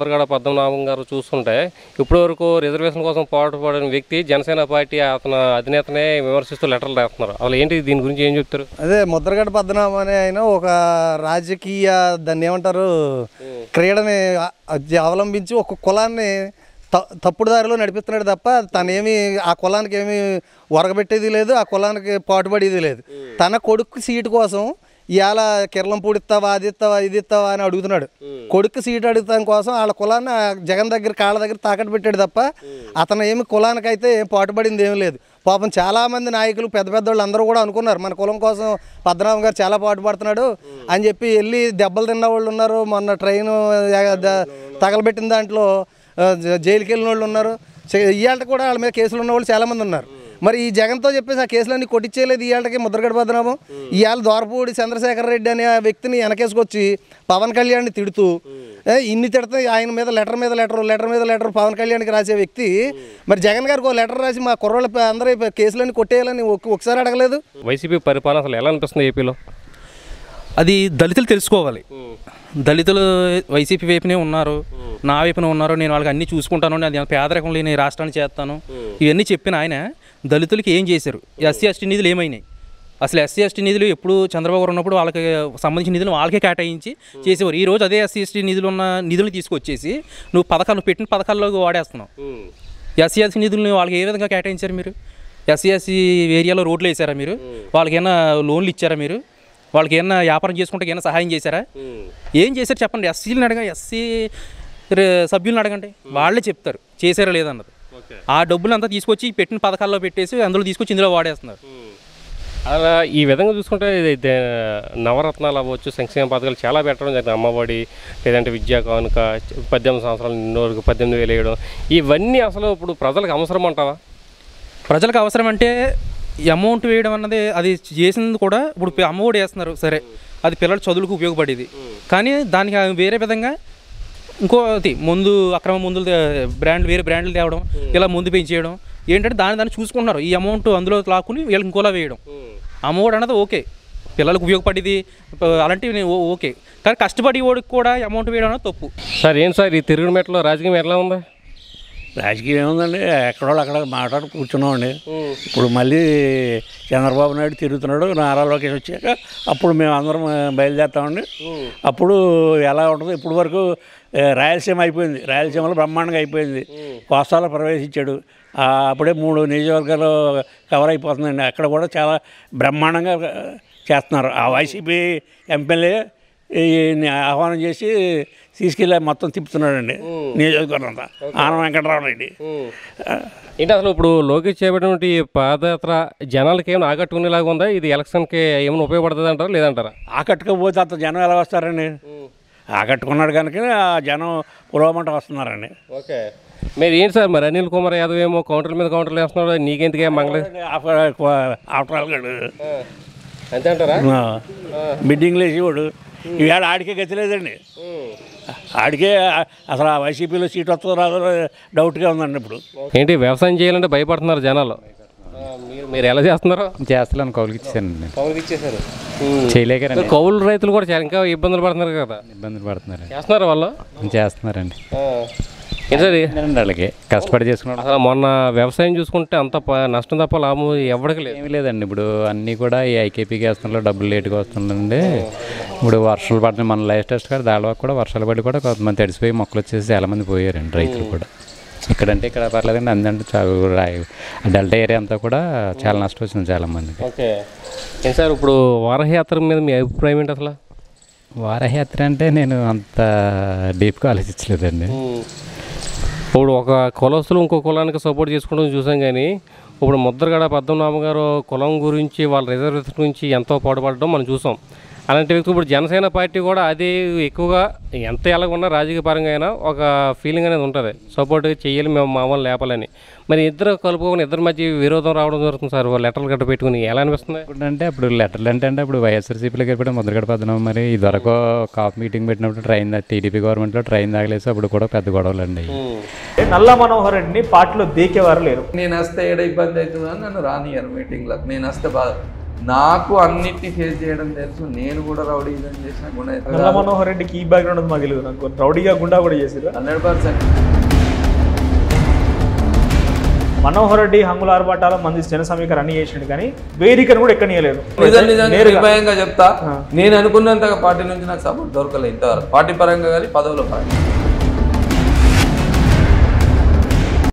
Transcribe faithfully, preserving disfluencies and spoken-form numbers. मुद्रगడ Padmanabham Garu चूसुंटे इप्पटिवरकु reservation कोसम पोराटपडिन व्यक्ति जनसेन party अतन अधिनेतने विमर्शिस्तू लेटर्लु रास्तुन्नारु असलु एंटि దీని గురించి ఏం చెప్తారు అదే ముద్రగడ పద్మనాభం అనే ఆయన ఒక రాజకీయ దాన్ని ఏమంటారు క్రీడని అవలంబించి ఒక కులాన్ని తప్పుడు దారిలో నడిపిస్తున్నాడు తప్ప తనేమి ఆ కులానికి ఏమీ వరగబెట్టేది లేదు ఆ కులానికి పాటుపడేది లేదు తన కొడుకు సీట్ కోసం ఇలా కేరళం పూడిస్తావా అది ఇస్తావా ఇది ఇస్తావా అని అడుగుతున్నాడు కొడుకు సీట్ అడుగుతాం కోసం వాళ్ళ కులాన్ని జగన్ దగ్గర కాళ్ళ దగ్గర తాకట్టు పెట్టాడు తప్ప అతను ఏమి కులానికి అయితే పాటుపడింది ఏమీ లేదు పాపం చాలా మంది నాయకులు పెద్ద పెద్ద వాళ్ళు అందరూ కూడా అనుకున్నారు మన కులం కోసం పద్మనాభం గారు చాలా పాటుపడుతున్నాడు అని చెప్పి వెళ్ళి దెబ్బలు తిన్న వాళ్ళు ఉన్నారు మొన్న ట్రైన్ తగలబెట్టిన దాంట్లో జైలుకి వెళ్ళిన వాళ్ళు ఉన్నారు ఇయాల్ట కూడా వాళ్ళ మీద కేసులు ఉన్న వాళ్ళు చాలా మంది ఉన్నారు మరి ఈ జగన్ తో చెప్పేసి ఆ కేసులన్నీ కొట్టిచేయలేదు ఇయాల్టకి ముద్రగడ పద్మనాభం ఇయాల ద్వారపూడి చంద్రశేఖర్ రెడ్డి అనే వ్యక్తిని వెనకేసుకొచ్చి పవన్ కళ్యాణ్ ని తిడుతూ ఇన్ని తిడితే ఆయన మీద లెటర్ మీద లెటర్ లెటర్ మీద లెటర్ పవన్ కళ్యాణ్కి రాసే వ్యక్తి మరి జగన్ గారికి ఒక లెటర్ రాసి మా కుర్రోళ్ళ అందరూ కేసులన్నీ కొట్టేయాలని ఒకసారి అడగలేదు వైసీపీ పరిపాలన అసలు ఎలా అనిపిస్తుంది ఏపీలో అది దళితులు తెలుసుకోవాలి దళితులు వైసీపీ వైపునే ఉన్నారు నా వైపునే ఉన్నారు నేను వాళ్ళకి అన్ని చూసుకుంటాను అది పేదరికం లేని రాష్ట్రాన్ని చేస్తాను ఇవన్నీ చెప్పిన ఆయన దళితులకి ఏం చేశారు ఎస్సీ ఎస్టీ నిధులు ఏమైనాయి అసలు ఎస్సీ ఎస్టీ నిధులు ఎప్పుడు చంద్రబాబు ఉన్నప్పుడు వాళ్ళకి సంబంధించిన నిధులు వాళ్ళకే కేటాయించి చేసేవారు ఈ రోజు అదే ఎస్సీ ఎస్టీ నిధులు ఉన్న నిధులు తీసుకొచ్చేసి నువ్వు పథకాలు పెట్టిన పథకాల్లో వాడేస్తున్నావు ఎస్సీ ఎస్టీ నిధులు వాళ్ళకి ఏ విధంగా కేటాయించారు మీరు ఎస్సీ ఎస్సీ ఏరియాలో రోడ్లు వేసారా మీరు వాళ్ళకైనా లోన్లు ఇచ్చారా మీరు వాళ్ళకి ఏమైనా వ్యాపారం చేసుకుంటే ఏమైనా సహాయం చేశారా ఏం చేశారు చెప్పండి ఎస్సీలను అడగండి ఎస్సీ సభ్యులను అడగండి వాళ్ళే చెప్తారు చేశారా లేదన్నది ఆ డబ్బులు అంతా తీసుకొచ్చి పెట్టిన పథకాల్లో పెట్టేసి అందులో తీసుకొచ్చి ఇందులో వాడేస్తున్నారు అలా ఈ విధంగా చూసుకుంటే నవరత్నాలు అవ్వచ్చు సంక్షేమ పథకాలు చాలా పెట్టడం జరిగింది అమ్మఒడి లేదంటే విద్యా కానుక పద్దెనిమిది సంవత్సరాల నిండినోరికి పద్దెనిమిది వేలు వేయడం ఇవన్నీ అసలు ఇప్పుడు ప్రజలకు అవసరం అంటావా ప్రజలకు అవసరం అంటే అమౌంట్ వేయడం అన్నది అది చేసింది కూడా ఇప్పుడు అమ్మఒడి వేస్తున్నారు సరే అది పిల్లల చదువులకు ఉపయోగపడేది కానీ దానికి వేరే విధంగా ఇంకోటి ముందు అక్రమ మందులు బ్రాండ్ వేరే బ్రాండ్లు తేవడం ఇలా ముందు పెంచేయడం ఏంటంటే దాన్ని దాన్ని చూసుకుంటున్నారు ఈ అమౌంట్ అందులో లాక్కుని వీళ్ళకి ఇంకోలా వేయడం అమౌంట్ అన్నది ఓకే పిల్లలకు ఉపయోగపడేది అలాంటివి ఓకే కానీ కష్టపడి వాడికి కూడా అమౌంట్ వేయడం అనేది తప్పు సార్ ఏం సార్ ఈ తిరుగుడు మెట్లో రాజకీయం ఎలా ఉందా రాజకీయం ఏముందండి ఎక్కడో అక్కడ మాట్లాడు కూర్చున్నామండి ఇప్పుడు మళ్ళీ చంద్రబాబు నాయుడు తిరుగుతున్నాడు నారా లోకేష్ వచ్చాక అప్పుడు మేము అందరం బయలుదేరుతామండి అప్పుడు ఎలా ఉంటుందో ఇప్పుడు వరకు రాయలసీమ అయిపోయింది రాయలసీమలో బ్రహ్మాండంగా అయిపోయింది కోస్తాలో ప్రవేశించాడు అప్పుడే మూడు నియోజకవర్గాలు కవర్ అయిపోతుందండి అక్కడ కూడా చాలా బ్రహ్మాండంగా చేస్తున్నారు ఆ వైసీపీ ఎమ్మెల్యే ఆహ్వానం చేసి తీసుకెళ్ళి మొత్తం తిప్పుతున్నాడండి నియోజకవర్గం అంతా ఆనం వెంకటరావు రెడ్డి ఏంటి అసలు ఇప్పుడు లోకేష్ చేయబడినటువంటి పాదయాత్ర జనాలకి ఏమైనా ఆకట్టుకునేలాగా ఉందా ఇది ఎలక్షన్కి ఏమైనా ఉపయోగపడుతుంది అంటారా లేదంటారా ఆకట్టుకోపోతే అంత జనం ఎలా వస్తారండి ఆకట్టుకున్నాడు కనుక జనం పురోగమంట వస్తున్నారండి ఓకే మీరు ఏంటి సార్ మరి అనిల్ కుమార్ యాదవ్ ఏమో కౌంటర్ల మీద కౌంటర్లు వేస్తున్నాడు నీకెందుకే మంగళ అంతే అంటారా బిడ్డింగ్లు వేసేవాడు ఈవేళ ఆడికే గతిలేదండి ఆడికే అసలు ఆ వైసీపీలో సీట్ వస్తుందో రాదో డౌట్గా ఉందండి ఇప్పుడు ఏంటి వ్యవసాయం చేయాలంటే భయపడుతున్నారు జనాలు మీరు ఎలా చేస్తున్నారు చేస్తాను కౌలుకి ఇచ్చేసానండి కౌలుకి ఇచ్చేసారు చేయలేక కౌలు రైతులు కూడా ఇంకా ఇబ్బందులు పడుతున్నారు కదా ఇబ్బందులు పడుతున్నారు చేస్తున్నారు వాళ్ళు చేస్తున్నారండి వాళ్ళకి కష్టపడి చేసుకున్నాడు అసలు మొన్న వ్యవసాయం చూసుకుంటే అంత నష్టం తప్ప లాభం ఎవరికి లేదు ఏమి లేదండి ఇప్పుడు అన్నీ కూడా ఈ ఐకేపీకి వేస్తున్నారు డబ్బులు లేటుగా వస్తుందండి ఇప్పుడు వర్షాలు పడిన మన లైఫ్ టెస్ట్ కాదు దానివల్ల కూడా వర్షాలు పడి కూడా కొంతమంది తడిసిపోయి మొక్కలు వచ్చేసి చాలామంది పోయారండి రైతులు కూడా ఇక్కడంటే ఇక్కడ పర్లేదండి అందంటే చాలా డెల్టా ఏరియా అంతా కూడా చాలా నష్టం వచ్చింది చాలామందికి ఓకే ఏం సార్ ఇప్పుడు వారహయాత్ర మీద మీ అభిప్రాయం ఏంటి అసలు వారహయాత్ర అంటే నేను అంత డీప్గా ఆలోచించలేదండి ఇప్పుడు ఒక కులస్తులు ఇంకో కులానికి సపోర్ట్ చేసుకోవడం చూసాం కానీ ఇప్పుడు ముద్రగడ పద్మనాభం గారు కులం గురించి వాళ్ళ రిజర్వేషన్ గురించి ఎంతో పాటుపడడం మనం చూసాం అలాంటి వ్యక్తి ఇప్పుడు జనసేన పార్టీ కూడా అది ఎక్కువగా ఎంత ఎలాగున్నా రాజకీయ పరంగా అయినా ఒక ఫీలింగ్ అనేది ఉంటుంది సపోర్ట్ చేయాలి మేము మామూలు లేపాలని మరి ఇద్దరు కలుపుకొని ఇద్దరి మధ్య విరోధం రావడం జరుగుతుంది సార్ లెటర్లు గట్ట పెట్టుకుని ఎలా అనిపిస్తుంది ఇప్పుడు అంటే ఇప్పుడు లెటర్లు అంటే అంటే ఇప్పుడు వైఎస్ఆర్సీపీలో గడిపడం ముద్రగడ పద్మనాభం మరి ఇదివరకు కాఫ్ మీటింగ్ పెట్టినప్పుడు ట్రైన్ టీడీపీ గవర్నమెంట్లో ట్రైన్ తాగలేసి అప్పుడు కూడా పెద్ద గొడవలు అండి నల్ల మనోహర్ రెడ్డిని పార్టీలో దేకేవారు లేరు నేను వస్తే ఏడ ఇబ్బంది అవుతుందని నన్ను రానియను మీటింగ్లో నేను వస్తే బాధ నాకు అన్నిటి ఫేస్ చేయడం తెలుసు. నేను కూడా రౌడీజం చేశా, గుండా చేశా. నల్ల మనోహర్ రెడ్డికి ఈ బ్యాక్ గ్రౌండ్ ఉంది మాకు తెలుసు. నాకు రౌడీగా గుండా కూడా చేశారు హండ్రెడ్ పర్సెంట్. మనోహర్ రెడ్డి హంగుల ఆర్భాటాల మంది జన సమీకరణని చేశాడు కానీ వేదికను కూడా ఎక్కనియలేరు. నిజం నిజం నిర్భయంగా చెప్తా, నేను అనుకున్నంతగా పార్టీ నుంచి నాకు సపోర్ట్ దొరకలేదు ఇంతవరకు, పార్టీ పరంగా కానీ పదవుల పరంగా.